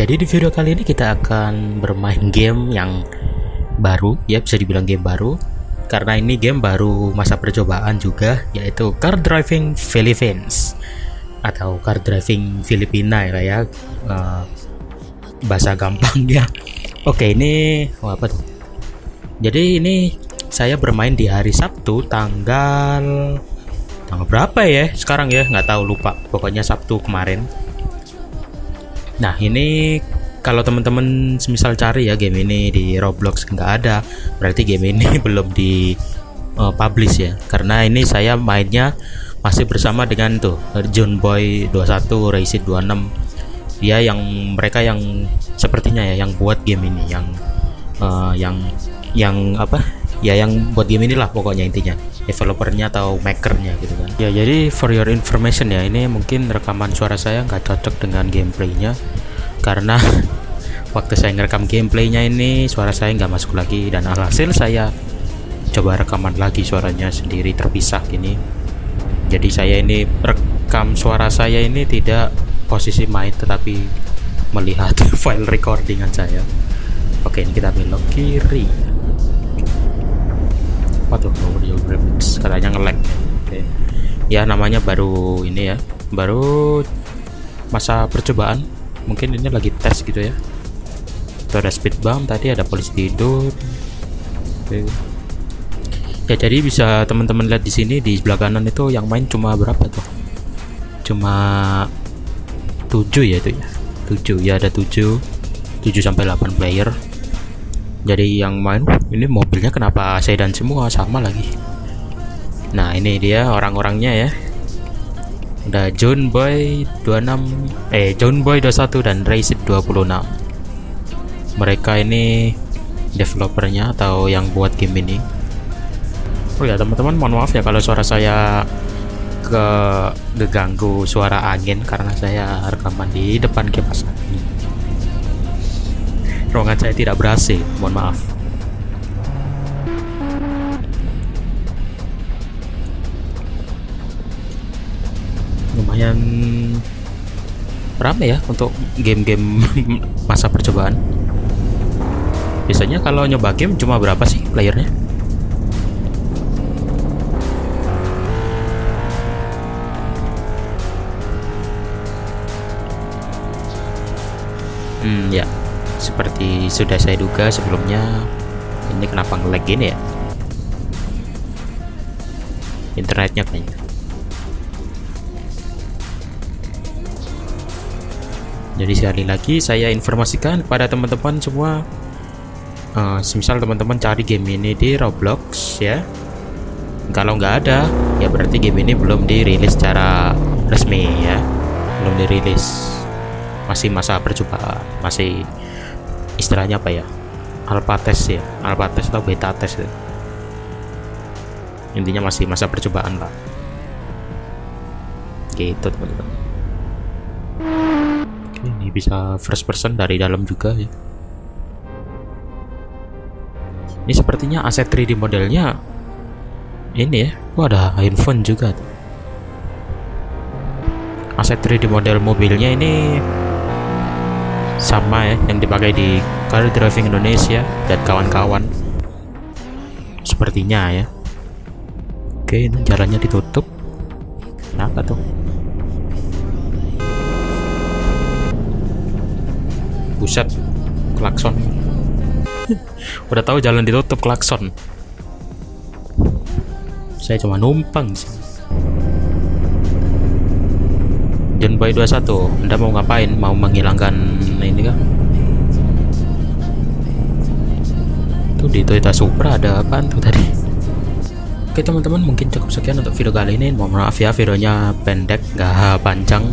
Jadi di video kali ini kita akan bermain game yang baru, ya bisa dibilang game baru karena ini game baru masa percobaan juga, yaitu Car Driving Philippines atau Car Driving Filipina ya, bahasa gampangnya. Oke, ini apa tuh? Jadi ini saya bermain di hari Sabtu tanggal berapa ya sekarang ya, nggak tahu, lupa, pokoknya Sabtu kemarin. Nah ini kalau teman-teman semisal cari ya game ini di Roblox nggak ada, berarti game ini belum di publish ya, karena ini saya mainnya masih bersama dengan tuh John Boy 21, Racer 26, dia yang mereka yang sepertinya ya yang buat game ini, yang buat game ini lah pokoknya, intinya developernya atau makernya gitu kan ya. Jadi for your information ya, ini mungkin rekaman suara saya nggak cocok dengan gameplaynya karena waktu saya ngerekam gameplaynya ini suara saya nggak masuk lagi, dan alhasil saya coba rekaman lagi suaranya sendiri terpisah gini. Jadi saya ini rekam suara saya ini tidak posisi main tetapi melihat file recordingan saya. Oke, ini kita belok kiri. Apa tuh, audio graphics katanya nge-lag. Oke. Ya namanya baru ini ya, baru masa percobaan, mungkin ini lagi tes gitu ya. Itu ada speed bump tadi, ada polisi tidur. Oke. Ya jadi bisa teman-teman lihat di sini di sebelah kanan itu yang main cuma berapa tuh, cuma 7 ya, itu ya 7 ya, ada 7 sampai 8 player. Jadi yang main ini mobilnya kenapa sedan semua sama lagi. Nah ini dia orang-orangnya ya, ada John Boy 26 John Boy 21 dan Racer 26. Mereka ini developernya atau yang buat game ini. Oh ya teman-teman, mohon maaf ya kalau suara saya keganggu suara angin karena saya rekaman di depan kipas angin. Ruangan saya tidak berhasil, mohon maaf. Lumayan ramai ya untuk game-game masa percobaan. Biasanya kalau nyoba game cuma berapa sih playernya? Ya. Seperti sudah saya duga sebelumnya, ini kenapa nge-lag gini ya? Internetnya kayaknya. Jadi sekali lagi saya informasikan kepada teman-teman semua, semisal teman-teman cari game ini di Roblox ya, kalau nggak ada ya berarti game ini belum dirilis secara resmi ya, belum dirilis, masih masa percobaan, masih istilahnya apa ya, alpha test atau beta test ya. Intinya masih masa percobaan lah gitu teman-teman. Oke, ini bisa first person dari dalam juga ya. Ini sepertinya aset 3D modelnya ini ya. Wah, ada handphone juga tuh. Aset 3D model mobilnya ini sama ya yang dipakai di Car Driving Indonesia dan kawan-kawan sepertinya ya. Oke, ini jalannya ditutup, kenapa tuh? Buset, klakson. Udah tahu jalan ditutup klakson, saya cuma numpang sih. John Boy 21, Anda mau ngapain? Mau menghilangkan ini kah? Tuh di Toyota Supra ada apaan tuh tadi? Oke teman-teman, mungkin cukup sekian untuk video kali ini. Mohon maaf ya videonya pendek, nggak panjang,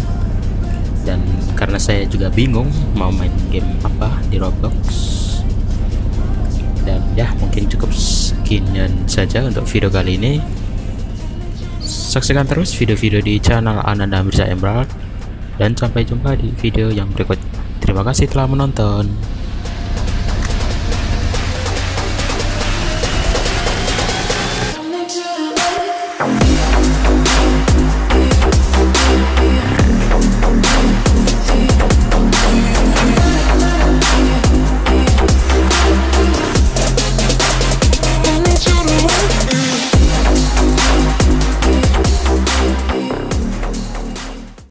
dan karena saya juga bingung mau main game apa di Roblox. Dan ya mungkin cukup sekian saja untuk video kali ini. Saksikan terus video-video di channel Ananda Mirza Emerald, dan sampai jumpa di video yang berikutnya. Terima kasih telah menonton.